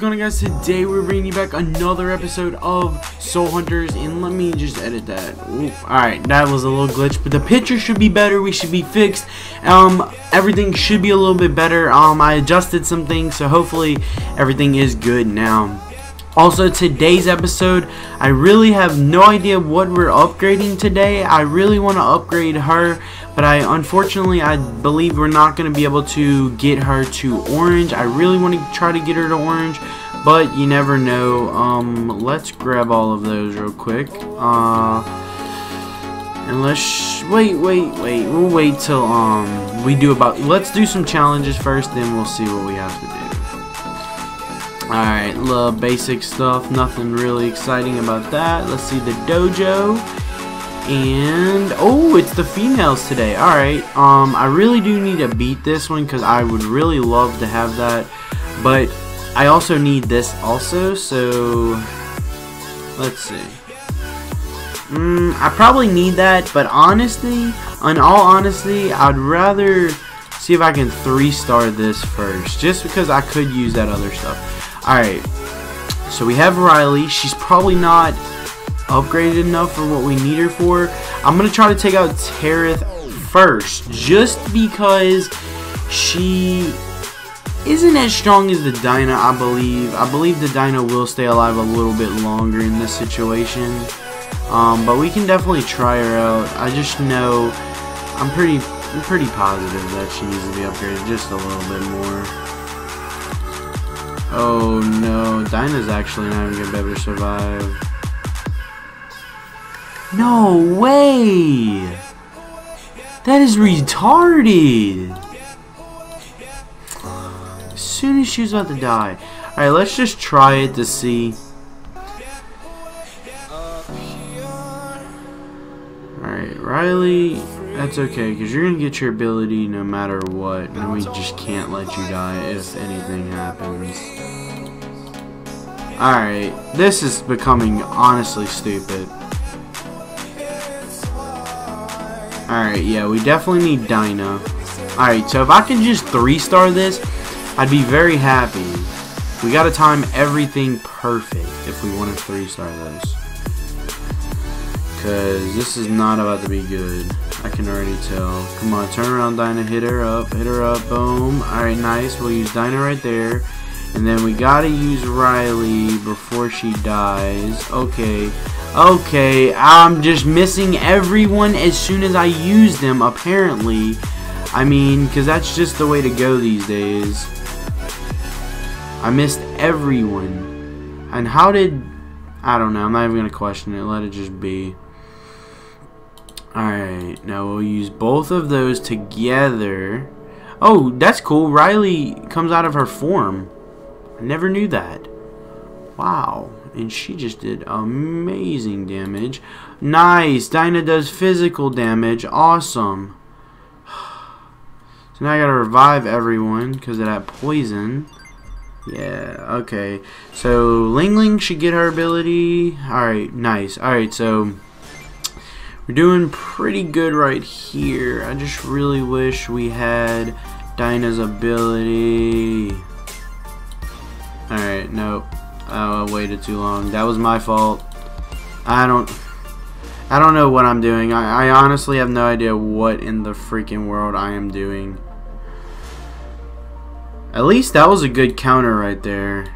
Going on, guys, today we're bringing you back another episode of Soul Hunters, and let me just edit that. Oof. All right, that was a little glitch, but the picture should be better. We should be fixed. Everything should be a little bit better. I adjusted some things, so hopefully everything is good now. Also, today's episode, I really have no idea what we're upgrading today. I really want to upgrade her, but unfortunately I believe we're not going to be able to get her to orange. I really want to try to get her to orange, but you never know. Let's grab all of those real quick. And let's wait. We'll wait till let's do some challenges first, then we'll see what we have to do. Alright, love basic stuff, nothing really exciting about that. Let's see the dojo, and oh, it's the females today. Alright, I really do need to beat this one because I would really love to have that, but I also need this also, so let's see. I probably need that, but in all honesty, I'd rather see if I can 3-star this first, just because I could use that other stuff. Alright, so we have Riley. She's probably not upgraded enough for what we need her for. I'm going to try to take out Tareth first, just because she isn't as strong as the Dinah, I believe. I believe the Dinah will stay alive a little bit longer in this situation. But we can definitely try her out. I just know I'm pretty positive that she needs to be upgraded just a little bit more. Oh no, Dinah's actually not even gonna be able to survive. No way! That is retarded! As soon as she was about to die. Alright, let's just try it to see. Alright, Riley, that's okay, because you're gonna get your ability no matter what, and we just can't let you die if anything happens. Alright, this is becoming honestly stupid. Alright, yeah, we definitely need Dinah. Alright, so if I can just 3-star this, I'd be very happy. We gotta time everything perfect if we want to 3-star those, because this is not about to be good. I can already tell. Come on, turn around, Dinah. Hit her up, boom. Alright, nice. We'll use Dinah right there. And then we gotta use Riley before she dies. Okay. Okay, I'm just missing everyone as soon as I use them, apparently. I mean, because that's just the way to go these days. I missed everyone. And how did... I don't know. I'm not even gonna question it. Let it just be. Alright, now we'll use both of those together. Oh, that's cool. Riley comes out of her form. I never knew that. Wow. And she just did amazing damage. Nice. Dinah does physical damage. Awesome. So now I gotta revive everyone because of that poison. Yeah, okay. So Ling Ling should get her ability. Alright, nice. Alright, so... we're doing pretty good right here. I just really wish we had Dinah's ability. Alright, nope. I waited too long. That was my fault. I don't know what I'm doing. I honestly have no idea what in the freaking world I am doing. At least that was a good counter right there.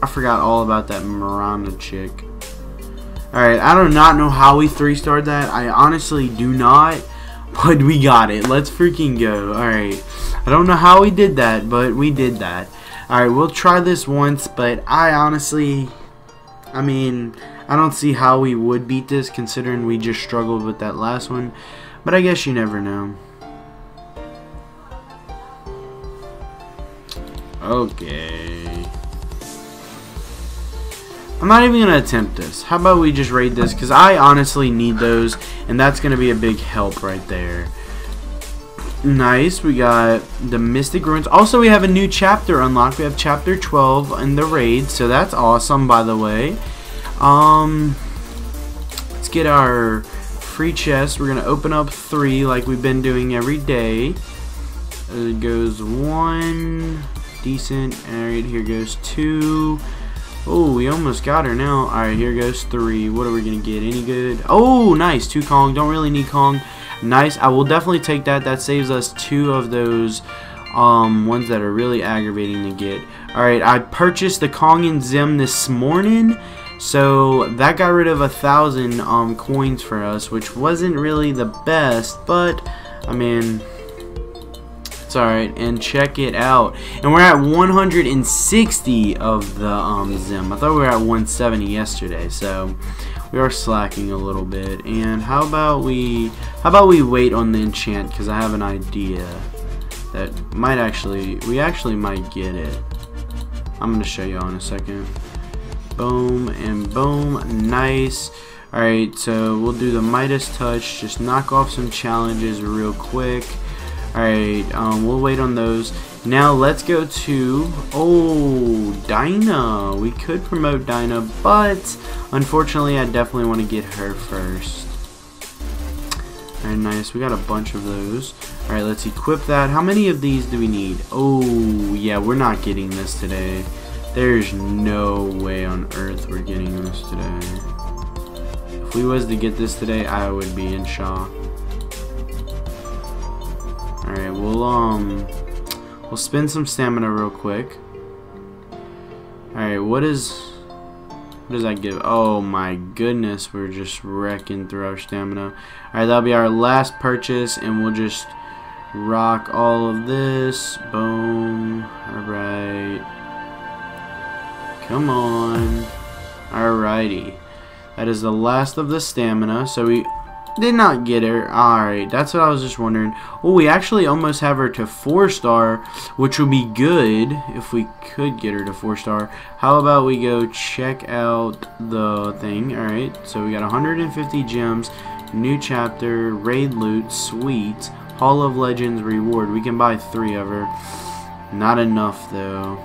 I forgot all about that Miranda chick. Alright, I do not know how we 3-starred that. I honestly do not, but we got it. Let's freaking go. Alright, I don't know how we did that, but we did that. Alright, we'll try this once, but I don't see how we would beat this considering we just struggled with that last one, but I guess you never know. Okay. I'm not even going to attempt this. How about we just raid this? Because I honestly need those. And that's going to be a big help right there. Nice. We got the Mystic Ruins. Also, we have a new chapter unlocked. We have chapter 12 in the raid. So that's awesome, by the way. Let's get our free chest. We're going to open up 3 like we've been doing every day. It goes 1. Decent. Alright, here goes 2. Oh, we almost got her now. Alright, here goes 3. What are we going to get? Any good? Oh, nice. 2 Kong. Don't really need Kong. Nice. I will definitely take that. That saves us 2 of those ones that are really aggravating to get. Alright, I purchased the Kong and Zim this morning. So that got rid of 1,000 coins for us, which wasn't really the best, but I mean, it's alright. And check it out, and we're at 160 of the Zim. I thought we were at 170 yesterday, so we are slacking a little bit. And how about we wait on the enchant, because I have an idea that might actually, we actually might get it. I'm gonna show y'all in a second. Boom and boom. Nice. Alright, so we'll do the Midas touch. Just knock off some challenges real quick. Alright, we'll wait on those. Now let's go to, oh, Dinah. We could promote Dinah, but unfortunately I definitely want to get her first. Alright, nice. We got a bunch of those. Alright, let's equip that. How many of these do we need? Oh, yeah, we're not getting this today. There's no way on earth we're getting this today. If we was to get this today, I would be in shock. Alright, we'll spend some stamina real quick. Alright, what does that give? Oh my goodness, we're just wrecking through our stamina. Alright, that'll be our last purchase, and we'll just rock all of this. Boom. Alright. Come on. Alrighty. That is the last of the stamina. So we did not get her. Alright. That's what I was just wondering. Oh, we actually almost have her to 4-star, which would be good if we could get her to 4-star. How about we go check out the thing? Alright. So we got 150 gems. New chapter. Raid loot. Sweet. Hall of Legends reward. We can buy 3 of her. Not enough, though.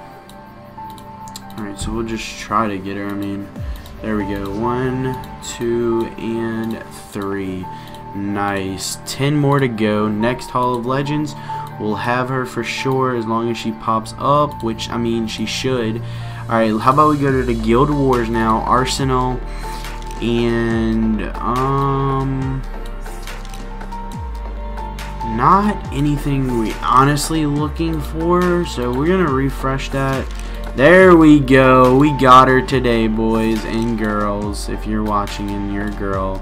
Alright, so we'll just try to get her. I mean, there we go. 1, 2, and 3. Nice. 10 more to go. Next Hall of Legends, we'll have her for sure as long as she pops up, which, I mean, she should. Alright, how about we go to the Guild Wars now? Arsenal. And, not anything we honestly looking for, so we're going to refresh that. There we go. We got her today, boys and girls. If you're watching and you're a girl,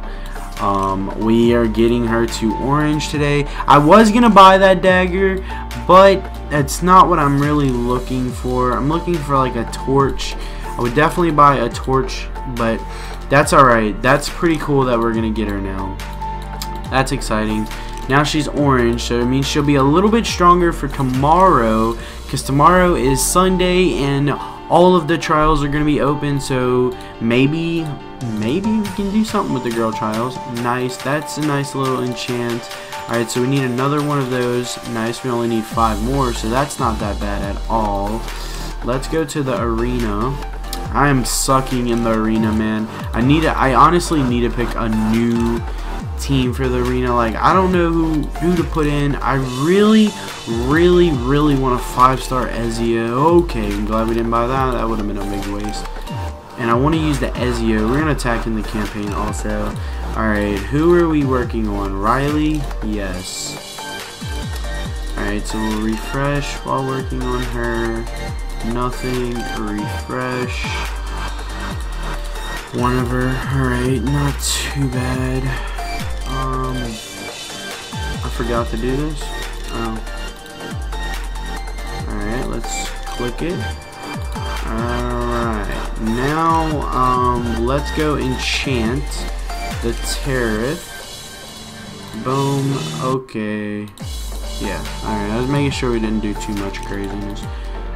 we are getting her to orange today. I was gonna buy that dagger, but that's not what I'm really looking for. I'm looking for like a torch. I would definitely buy a torch, but that's alright. That's pretty cool that we're gonna get her now. That's exciting. Now she's orange, so it means she'll be a little bit stronger for tomorrow, because tomorrow is Sunday and all of the trials are going to be open, so maybe we can do something with the girl trials. Nice. That's a nice little enchant. Alright, so we need another one of those. Nice. We only need 5 more, so that's not that bad at all. Let's go to the arena. I am sucking in the arena, man. I honestly need to pick a new team for the arena. Like, I don't know who to put in. I really want a 5-star Ezio. Okay, I'm glad we didn't buy that. That would have been a big waste. And I want to use the Ezio. We're gonna attack in the campaign also. Alright, who are we working on? Riley? Yes. Alright, so we'll refresh while working on her. Nothing. Refresh. One of her. Alright, not too bad. I forgot to do this. Oh. Alright, let's click it. Alright. Now, let's go enchant the Tareth. Boom. Okay. Yeah. Alright, I was making sure we didn't do too much craziness.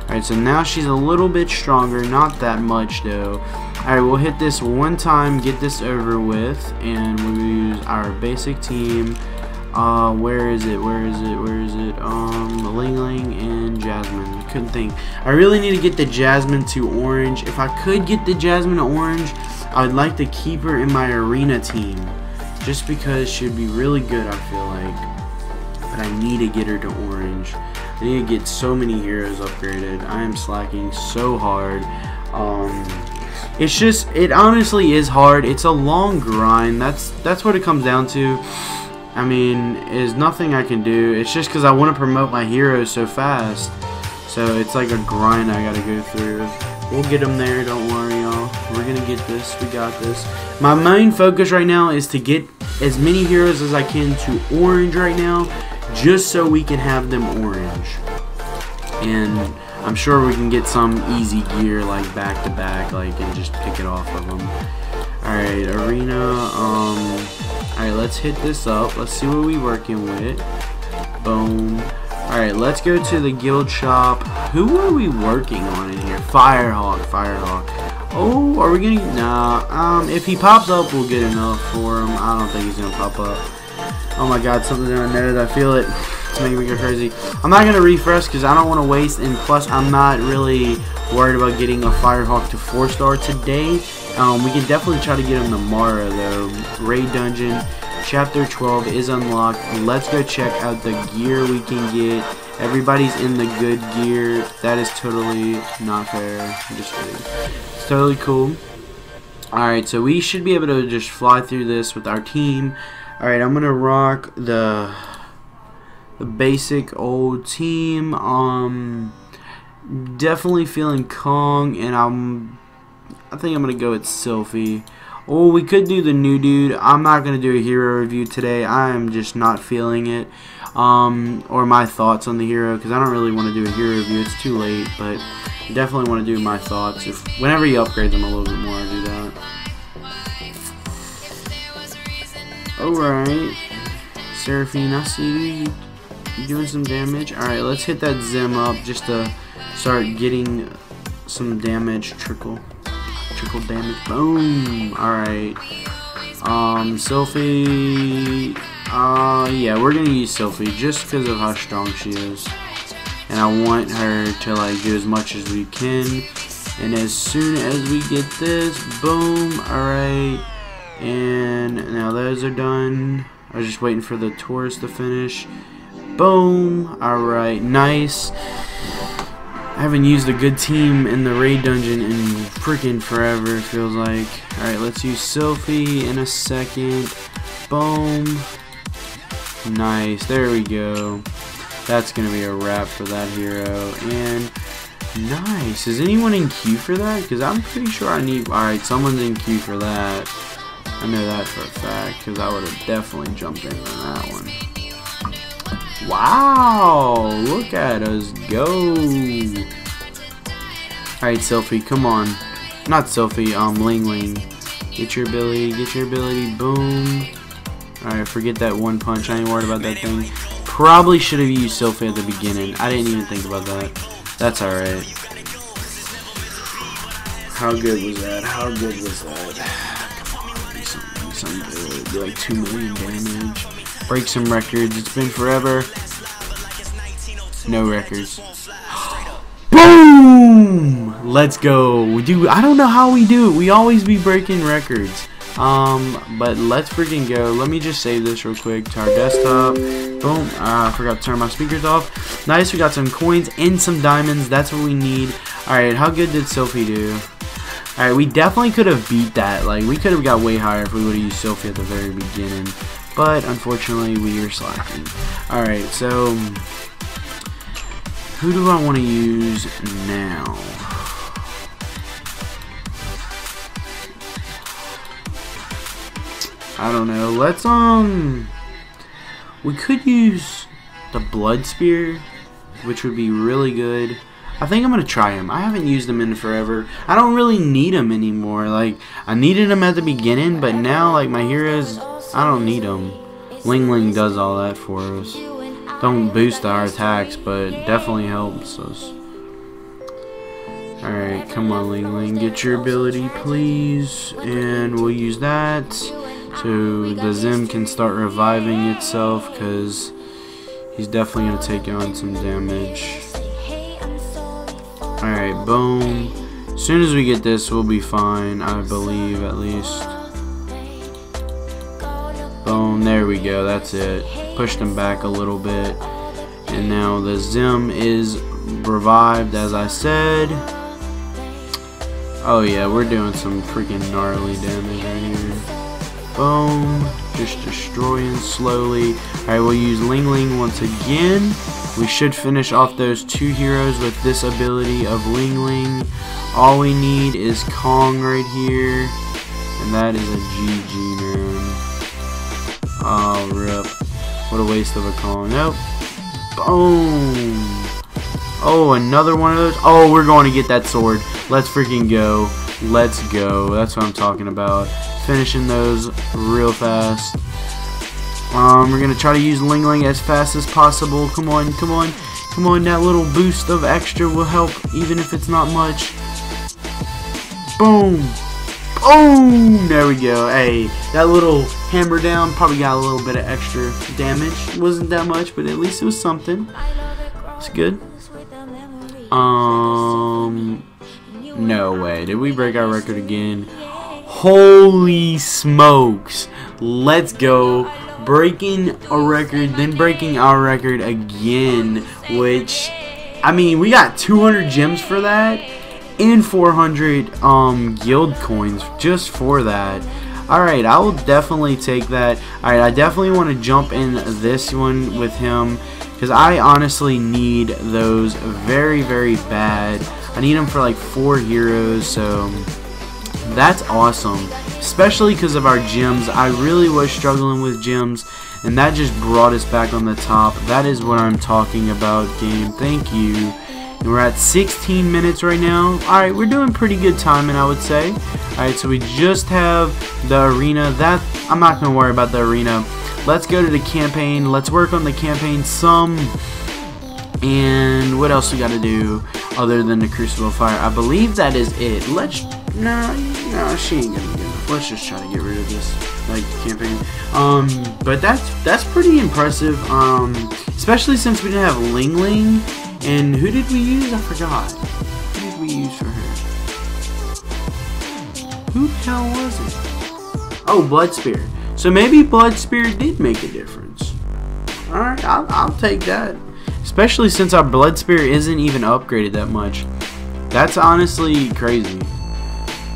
Alright, so now she's a little bit stronger. Not that much, though. Alright, we'll hit this one time, get this over with, and we'll use our basic team. Where is it? Ling Ling and Jasmine. I couldn't think. I really need to get the Jasmine to orange. If I could get the Jasmine to orange, I'd like to keep her in my arena team. just because she'd be really good, I feel like. But I need to get her to orange. I need to get so many heroes upgraded. I am slacking so hard. It's just, it honestly is hard. It's a long grind. That's what it comes down to. I mean, there's nothing I can do. It's just because I want to promote my heroes so fast. So it's like a grind I gotta go through. We'll get them there, don't worry, y'all. We're gonna get this, we got this. My main focus right now is to get as many heroes as I can to orange right now, just so we can have them orange. And I'm sure we can get some easy gear, like back to back, like, and just pick it off of them. Alright, arena, alright, let's hit this up. Let's see what we working with. Boom. Alright, let's go to the guild shop. Who are we working on in here? Firehawk. Oh, are we gonna... Nah, if he pops up, we'll get enough for him. I don't think he's gonna pop up. Oh my god, something's in my nose. I feel it. It's making me go crazy. I'm not gonna refresh because I don't want to waste, and plus I'm not really worried about getting a Firehawk to 4-star today. We can definitely try to get him tomorrow though. Raid Dungeon. Chapter 12 is unlocked. Let's go check out the gear we can get. Everybody's in the good gear. That is totally not fair. I'm just kidding. It's totally cool. Alright, so we should be able to just fly through this with our team. Alright, I'm going to rock the basic old team. Definitely feeling Kong, and I think I'm going to go with Sylphie. Oh, we could do the new dude. I'm not going to do a hero review today. I am just not feeling it. Or my thoughts on the hero, because I don't really want to do a hero review. It's too late, but I definitely want to do my thoughts. Whenever you upgrade them a little bit more, I do that. Alright. Seraphine, I see you doing some damage. Alright, let's hit that Zim up just to start getting some damage trickle. Damage. Boom. Alright. Sylphie. Yeah, we're gonna use Sylphie just because of how strong she is. And I want her to like do as much as we can. And as soon as we get this, boom. Alright. And now those are done. I was just waiting for the Taurus to finish. Boom. Alright, nice. I haven't used a good team in the raid dungeon in freaking forever, it feels like. Alright, let's use Sylphie in a second. Boom. Nice. There we go. That's going to be a wrap for that hero. And nice. Is anyone in queue for that? Because I'm pretty sure I need... Alright, someone's in queue for that. I know that for a fact, because I would have definitely jumped in on that one. Wow, look at us go. Alright, Sylphie, come on. Not Sylphie, Ling Ling. Get your ability, boom. Alright, forget that one punch, I ain't worried about that thing. Probably should have used Sylphie at the beginning. I didn't even think about that. That's alright. How good was that? Come on, do something good. Like 2 million damage. Break some records. It's been forever. No records. Boom! Let's go. Dude, I don't know how we do it. We always be breaking records. But let's freaking go. Let me just save this real quick to our desktop. Boom. I forgot to turn my speakers off. Nice. We got some coins and some diamonds. That's what we need. Alright, how good did Sylphie do? Alright, we definitely could have beat that. Like, we could have got way higher if we would have used Sylphie at the very beginning. But, unfortunately, we are slacking. Alright, so... Who do I want to use now? I don't know. Let's, we could use the Blood Spear, which would be really good. I think I'm going to try him. I haven't used him in forever. I don't really need him anymore. Like, I needed him at the beginning, but now, like, my heroes... I don't need them. Ling Ling does all that for us. Don't boost our attacks, but definitely helps us. Alright, come on Ling Ling. Get your ability, please. And we'll use that. So the Zim can start reviving itself, because he's definitely going to take on some damage. Alright, boom. As soon as we get this, we'll be fine, I believe, at least. bone. There we go, that's it. Pushed him back a little bit. And now the Zim is revived, as I said. Oh yeah, we're doing some freaking gnarly damage right here. Boom. Just destroying slowly. Alright, we'll use Ling Ling once again. We should finish off those two heroes with this ability of Ling Ling. All we need is Kong right here. And that is a GG, man. Oh, rip. What a waste of a Kong. Nope. Boom. Oh, another one of those. Oh, we're going to get that sword. Let's freaking go. Let's go. That's what I'm talking about. Finishing those real fast. We're going to try to use Ling Ling as fast as possible. Come on, come on, come on. That little boost of extra will help, even if it's not much. Boom. Boom. There we go. Hey, that little hammer down probably got a little bit of extra damage. Wasn't that much, but at least it was something. It's good. No way. Did we break our record again? Holy smokes. Let's go. Breaking a record, then breaking our record again, which, I mean, we got 200 gems for that and 400 guild coins just for that. Alright, I will definitely take that. Alright, I definitely want to jump in this one with him because I honestly need those very, very bad. I need them for like 4 heroes, so that's awesome, especially because of our gems. I really was struggling with gems, and that just brought us back on the top. That is what I'm talking about, game. Thank you. And we're at 16 minutes right now. Alright, we're doing pretty good timing, I would say. Alright, so we just have the arena. That I'm not going to worry about the arena. Let's go to the campaign. Let's work on the campaign some. And what else we got to do other than the Crucible Fire? I believe that is it. Let's... No, she ain't gonna do it. Let's just try to get rid of this, like, campaign. But that's pretty impressive, especially since we didn't have Ling Ling. And who did we use? I forgot. Who did we use for her? Who the hell was it? Oh, Bloodspear. So maybe Bloodspear did make a difference. Alright, I'll take that. Especially since our Bloodspear isn't even upgraded that much. That's honestly crazy.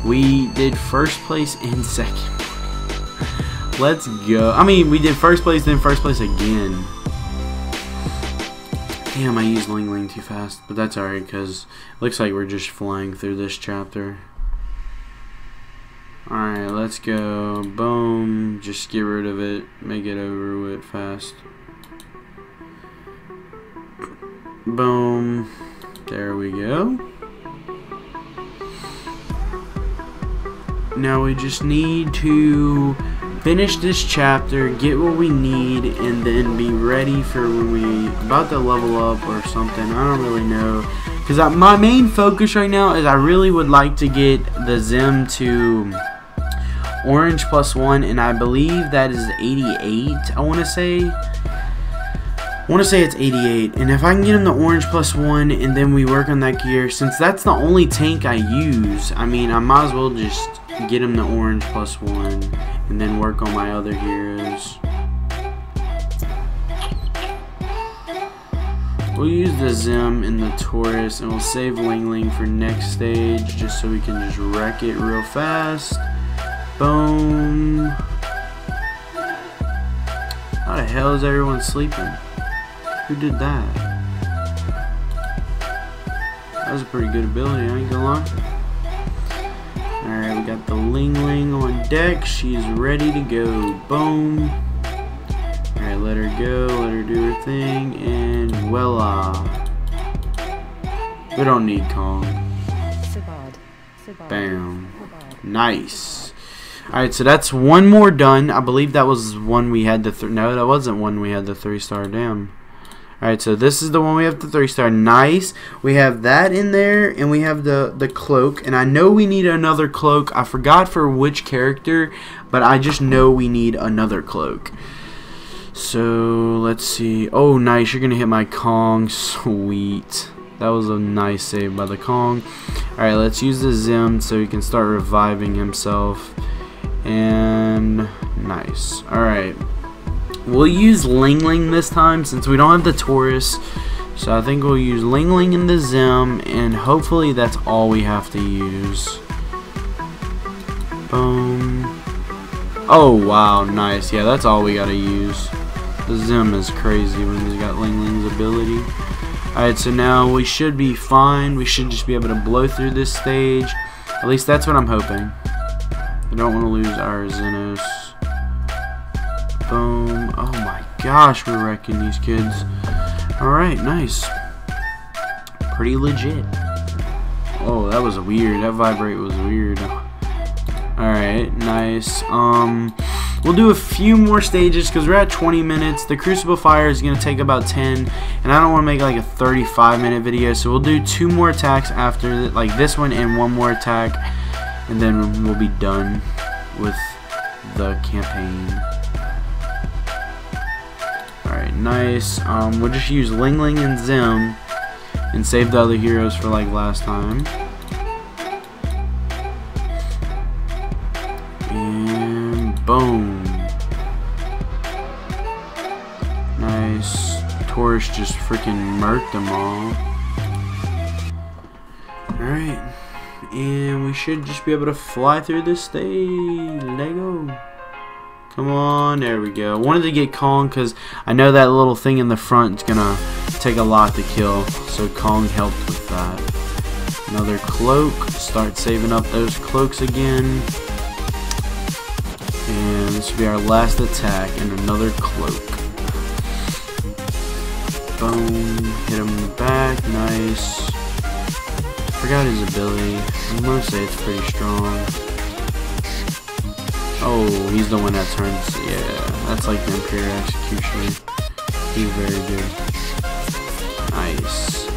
We did first place and second place. Let's go. I mean, we did first place, then first place again. Damn, I used Ling Ling too fast. But that's alright, because it looks like we're just flying through this chapter. Alright, let's go. Boom. Just get rid of it. Make it over with fast. Boom. There we go. Now we just need to finish this chapter, get what we need, and then be ready for when we about to level up or something. I don't really know, because my main focus right now is I really would like to get the Zim to Orange +1, and I believe that is 88. I want to say it's 88, and if I can get him the Orange +1 and then we work on that gear, since that's the only tank I use, I mean, I might as well just get him the Orange +1 and then work on my other heroes. We'll use the Zim and the Taurus, and we'll save Ling Ling for next stage just so we can just wreck it real fast. Boom. How the hell is everyone sleeping? Who did that? That was a pretty good ability, I ain't gonna lie. Alright, we got the Ling Ling on deck. She's ready to go. Boom. Alright, let her go. Let her do her thing. And voila. We don't need Kong. Bam. Nice. Alright, so that's one more done. I believe that was one we had the... No, that wasn't one we had the 3-star. Damn. Alright, so this is the one we have the 3-star. Nice. We have that in there, and we have the cloak. And I know we need another cloak. I forgot for which character, but I just know we need another cloak. So, let's see. Oh, nice. You're going to hit my Kong. Sweet. That was a nice save by the Kong. Alright, let's use the Zim so he can start reviving himself. And nice. Alright. We'll use Ling Ling this time since we don't have the Taurus. So I think we'll use Ling Ling in the Zim, and hopefully that's all we have to use. Boom. Oh wow, nice. Yeah, that's all we gotta use. The Zim is crazy when he's got Ling Ling's ability. Alright, so now we should be fine. We should just be able to blow through this stage. At least that's what I'm hoping. We don't want to lose our Xenos. Boom. Oh my gosh, we're wrecking these kids. Alright, nice. Pretty legit. Oh, that was weird. That vibrate was weird. Alright, nice. We'll do a few more stages because we're at 20 minutes. The Crucible Fire is going to take about 10, and I don't want to make like a 35-minute video, so we'll do 2 more attacks after like this one and 1 more attack, and then we'll be done with the campaign. Alright, nice. We'll just use Ling Ling and Zim and save the other heroes for like last time. Boom. Nice. Taurus just freaking murked them all. Alright. And we should just be able to fly through this stage. Lego. Come on. There we go. I wanted to get Kong because I know that little thing in the front is going to take a lot to kill. So Kong helped with that. Another cloak. Start saving up those cloaks again. And this will be our last attack and another cloak. Boom. Hit him in the back. Nice. Forgot his ability. I'm going to say it's pretty strong. Oh, he's the one that turns. Yeah, that's like the Imperial Executioner. He's very good. Nice.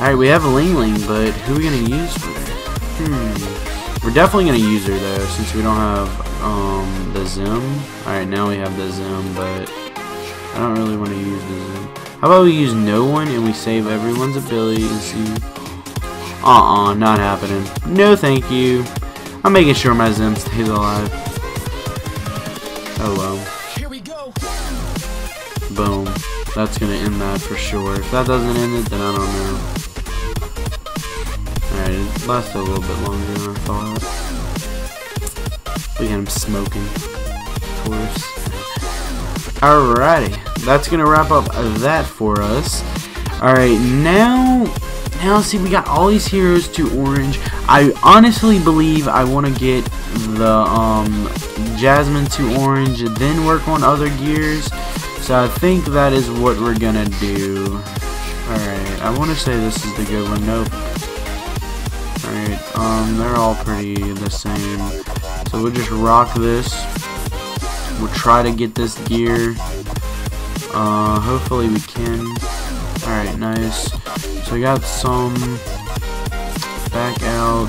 Alright, we have a Ling Ling, but who are we going to use for her? We're definitely going to use her, though, since we don't have... the Zim. Alright, now we have the Zim, but I don't really want to use the Zim. How about we use no one and we save everyone's ability and see. Not happening. No thank you. I'm making sure my Zim stays alive. Oh well. Here we go. Boom. That's gonna end that for sure. If that doesn't end it, then I don't know. Alright, it lasted a little bit longer than I thought. Look at him smoking, of course. Alrighty, that's gonna wrap up that for us. Alright, now see, we got all these heroes to orange. I honestly believe I want to get the Jasmine to orange, then work on other gears. So I think that is what we're gonna do. Alright, I want to say this is the good one. Nope. Alright, they're all pretty the same. So we'll just rock this. We'll try to get this gear. Hopefully we can. Alright, nice. So we got some. Back out.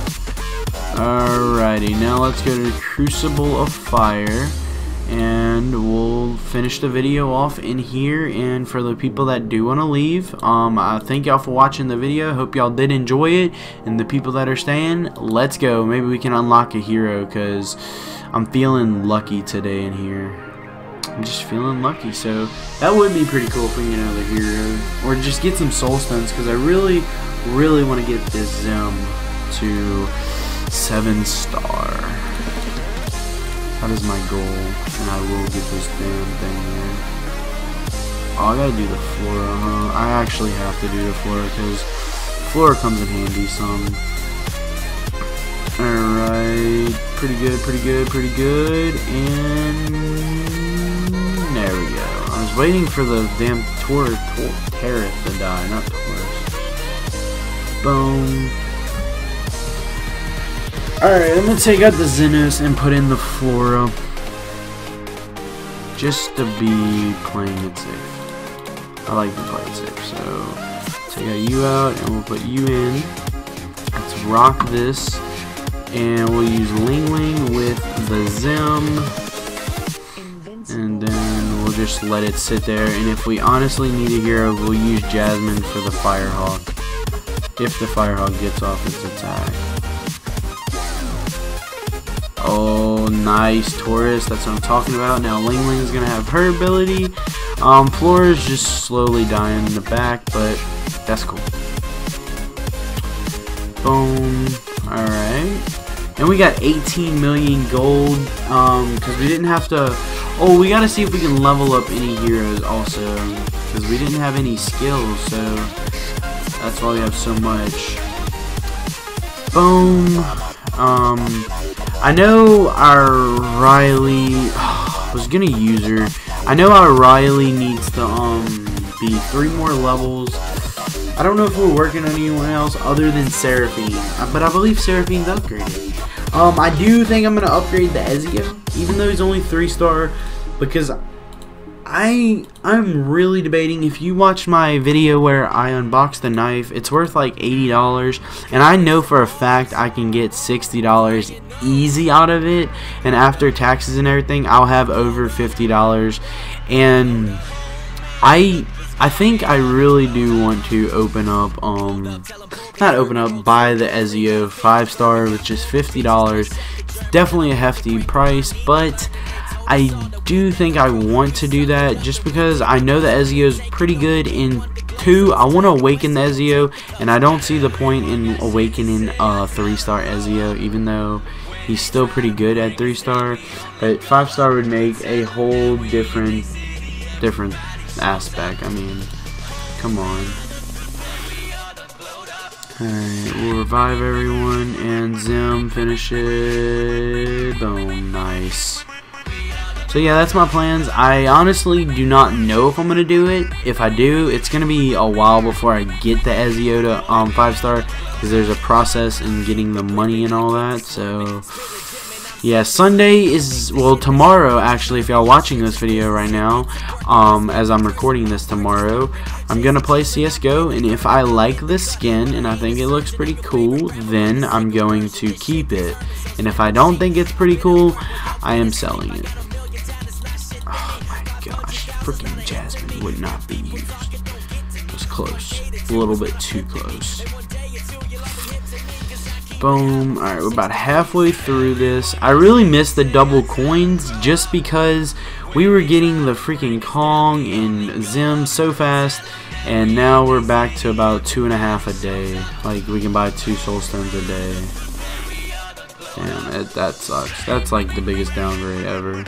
Alrighty, now let's go to the Crucible of Fire. And we'll finish the video off in here. And for the people that do want to leave, I thank y'all for watching the video. Hope y'all did enjoy it. And the people that are staying, let's go. Maybe we can unlock a hero because I'm feeling lucky today in here. I'm just feeling lucky. So that would be pretty cool if we get another hero. Or just get some soul stones because I really, really want to get this Zim to 7-star. That is my goal, and I will get this damn thing here. Oh, I gotta do the Flora, huh? I actually have to do the Flora, because Flora comes in handy some. Alright, pretty good, pretty good, pretty good, and there we go. I was waiting for the damn Tareth to die, not Taurus. Boom. Alright, I'm gonna take out the Xenos and put in the Flora. Just to be playing it safe. I like to play it safe, so take you out and we'll put you in. Let's rock this. And we'll use Ling Ling with the Zim. And then we'll just let it sit there. And if we honestly need a hero, we'll use Jasmine for the Firehawk. If the Firehawk gets off its attack. Oh, nice, Taurus. That's what I'm talking about. Now Ling Ling's gonna have her ability. Flora's just slowly dying in the back, but that's cool. Boom. Alright. And we got 18 million gold. Because we didn't have to... Oh, we gotta see if we can level up any heroes also. Because we didn't have any skills, so that's why we have so much. Boom. I know our Riley was gonna use her. I know our Riley needs to be 3 more levels. I don't know if we're working on anyone else other than Seraphine, but I believe Seraphine's upgraded. I do think I'm gonna upgrade the Ezio, even though he's only 3-star, because I'm really debating. If you watch my video where I unbox the knife, it's worth like $80, and I know for a fact I can get $60 easy out of it, and after taxes and everything I'll have over $50, and I think I really do want to open up, not open up, buy the Ezio 5-star, which is $50, definitely a hefty price, but I do think I want to do that just because I know the Ezio is pretty good. In 2, I want to awaken the Ezio, and I don't see the point in awakening a 3-star Ezio, even though he's still pretty good at 3-star, but 5-star would make a whole different aspect. I mean, come on. Alright, we'll revive everyone, and Zim finish it. Boom, nice. So yeah, that's my plans. I honestly do not know if I'm going to do it. If I do, it's going to be a while before I get the Ezio to 5-star, because there's a process in getting the money and all that. So yeah, Sunday is, well, tomorrow actually, if y'all watching this video right now, as I'm recording this tomorrow, I'm going to play CSGO, and if I like this skin and I think it looks pretty cool, then I'm going to keep it. And if I don't think it's pretty cool, I am selling it. Freaking Jasmine would not be used. It was close. A little bit too close. Boom. Alright, we're about halfway through this. I really miss the double coins just because we were getting the freaking Kong and Zim so fast, and now we're back to about 2.5 a day. Like, we can buy 2 soul stones a day. Damn, that sucks. That's like the biggest downgrade ever.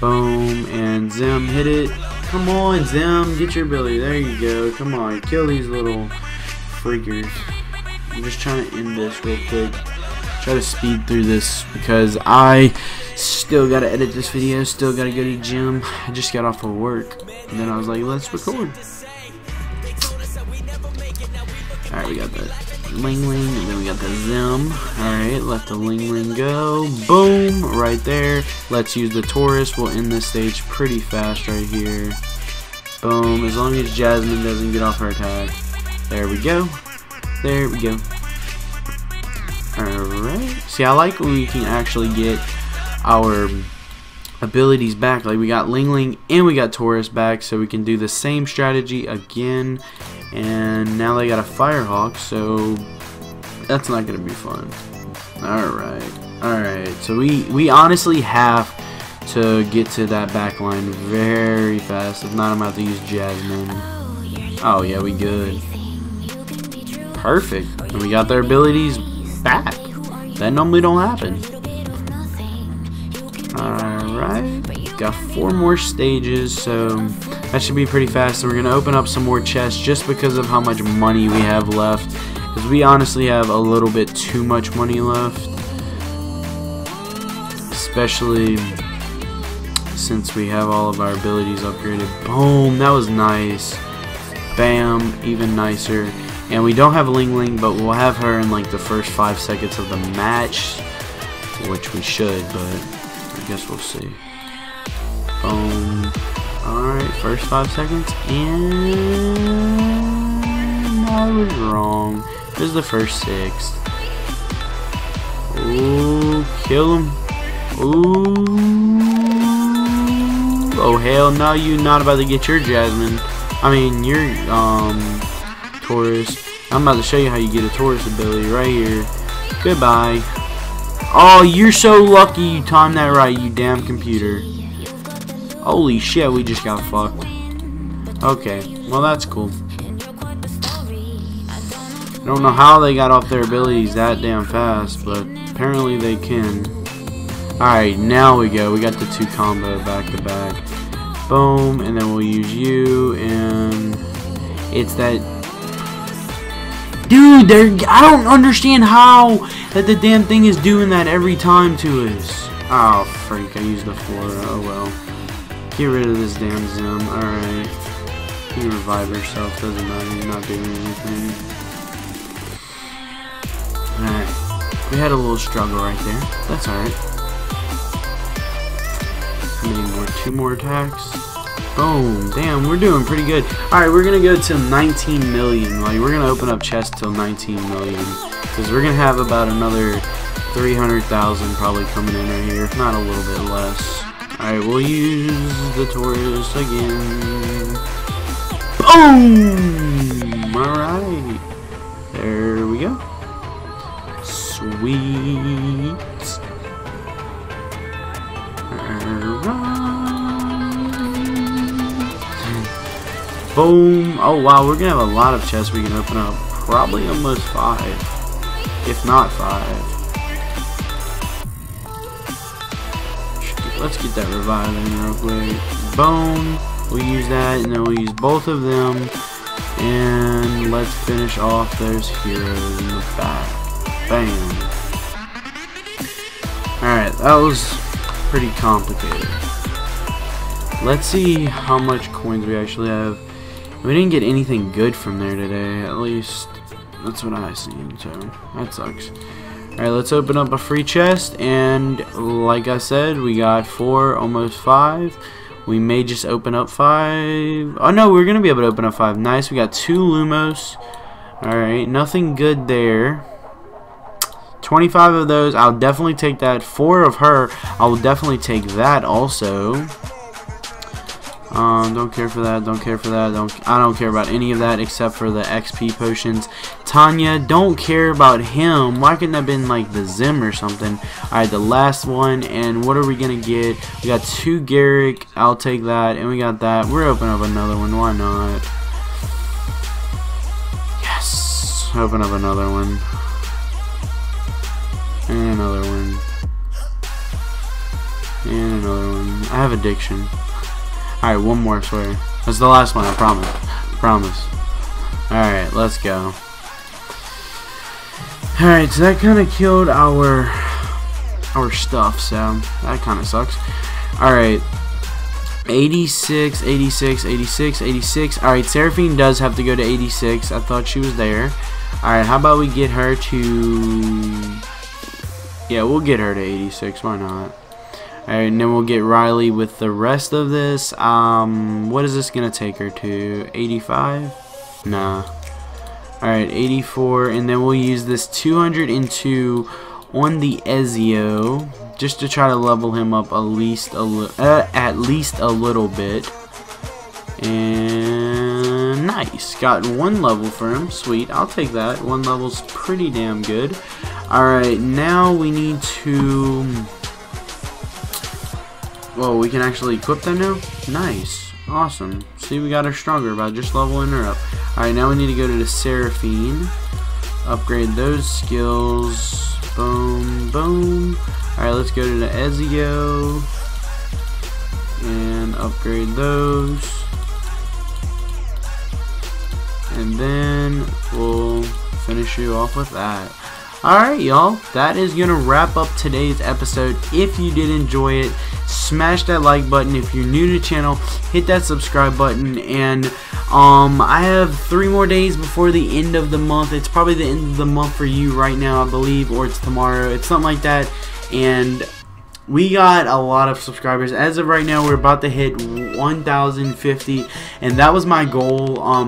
Boom, and Zim hit it. Come on, Zim, get your ability. There you go. Come on, kill these little freakers. I'm just trying to end this real quick. Try to speed through this because I still gotta edit this video. Still gotta go to the gym. I just got off of work, and then I was like, let's record. Alright, we got the Ling Ling, and then we got the Zim. Alright, let the Ling Ling go. Boom, right there. Let's use the Taurus. We'll end this stage pretty fast right here. Boom, as long as Jasmine doesn't get off her attack. There we go. There we go. Alright. See, I like when we can actually get our abilities back. Like, we got Ling Ling and we got Taurus back, so we can do the same strategy again. And now they got a Firehawk, so that's not going to be fun. Alright, so we honestly have to get to that back line very fast. If not, I'm about to use Jasmine. Oh yeah, we good. Perfect. And we got their abilities back. That normally don't happen. Alright, got 4 more stages, so that should be pretty fast. So we're going to open up some more chests just because of how much money we have left. Because we honestly have a little bit too much money left. Especially since we have all of our abilities upgraded. Boom, that was nice. Bam, even nicer. And we don't have Ling Ling, but we'll have her in like the first 5 seconds of the match. Which we should, but I guess we'll see. Boom. Alright, first 5 seconds, and I was wrong. This is the first 6. Ooh, kill him. Ooh. Oh, hell no, you're not about to get your Jasmine. I mean, your, Taurus. I'm about to show you how you get a Taurus ability right here. Goodbye. Oh, you're so lucky you timed that right, you damn computer. Holy shit, we just got fucked. Okay, well that's cool. I don't know how they got off their abilities that damn fast, but apparently they can. Alright, now we go. We got the two combo back to back. Boom, and then we'll use you, and it's that... Dude, I don't understand how that the damn thing is doing that every time to us. Oh, freak, I used the floor. Oh, well. Get rid of this damn Zim. Alright. You can revive yourself. Doesn't matter. You're not doing anything. Alright. We had a little struggle right there. That's alright. Two more attacks. Boom. Damn, we're doing pretty good. Alright, we're going to go to 19 million. Like, we're going to open up chests till 19 million. Because we're going to have about another 300,000 probably coming in right here. If not a little bit less. Alright, we'll use the Taurus again. Boom! Alright. There we go. Sweet. Boom. Oh wow, we're gonna have a lot of chests we can open up. Probably almost 5. If not 5. Let's get that revive in real quick. Boom. We'll use that and then we'll use both of them. And let's finish off those heroes in the back. Bam. Alright, that was pretty complicated. Let's see how much coins we actually have. We didn't get anything good from there today, at least that's what I seen, so that sucks. Alright, let's open up a free chest, and like I said, we got 4, almost 5. We may just open up 5. Oh no, we're going to be able to open up 5. Nice, we got 2 Lumos. Alright, nothing good there. 25 of those, I'll definitely take that. 4 of her, I will definitely take that also. Don't care for that, don't care for that, I don't care about any of that except for the XP potions. Tanya, don't care about him. Why couldn't that have been like the Zim or something? Alright, the last one, and what are we gonna get? We got 2 Garrick, I'll take that, and we got that. We're opening up another one, why not? Yes! Open up another one. And another one. And another one. I have addiction. Alright, one more, I swear. That's the last one, I promise. Promise. Alright, let's go. Alright, so that kind of killed our stuff, so that kind of sucks. Alright. 86, 86, 86, 86. Alright, Seraphine does have to go to 86. I thought she was there. Alright, how about we get her to... Yeah, we'll get her to 86. Why not? Alright, and then we'll get Riley with the rest of this. What is this going to take her to? 85? Nah. Alright, 84. And then we'll use this 202 on the Ezio. Just to try to level him up at least a little bit. And nice. Got 1 level for him. Sweet. I'll take that. 1 level's pretty damn good. Alright, now we need to... Whoa, we can actually equip that now? Nice. Awesome. See, we got her stronger by just leveling her up. Alright, now we need to go to the Seraphine. Upgrade those skills. Boom, boom. Alright, let's go to the Ezio. And upgrade those. And then we'll finish you off with that. Alright y'all, that is going to wrap up today's episode. If you did enjoy it, smash that like button. If you're new to the channel, hit that subscribe button. And I have 3 more days before the end of the month. It's probably the end of the month for you right now, I believe, or it's tomorrow. It's something like that. And we got a lot of subscribers. As of right now, we're about to hit 1,050. And that was my goal. I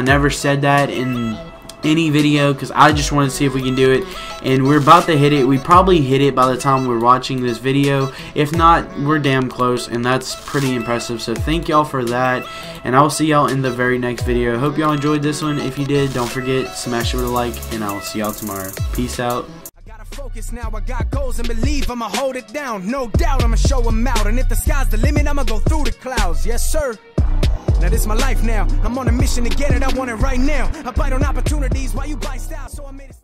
never said that in... any video because I just wanted to see if we can do it, and we're about to hit it. We probably hit it by the time we're watching this video. If not, we're damn close, and that's pretty impressive. So thank y'all for that, and I'll see y'all in the very next video. Hope y'all enjoyed this one. If you did, don't forget, smash it with a like, and I'll see y'all tomorrow. Peace out. Focus now, I got goals and believe I'ma hold it down. No doubt I'ma show them out. And if the sky's the limit, I'ma go through the clouds. Yes, sir. Now this my life now. I'm on a mission to get it, I want it right now. I bite on opportunities while you buy style, so I made it.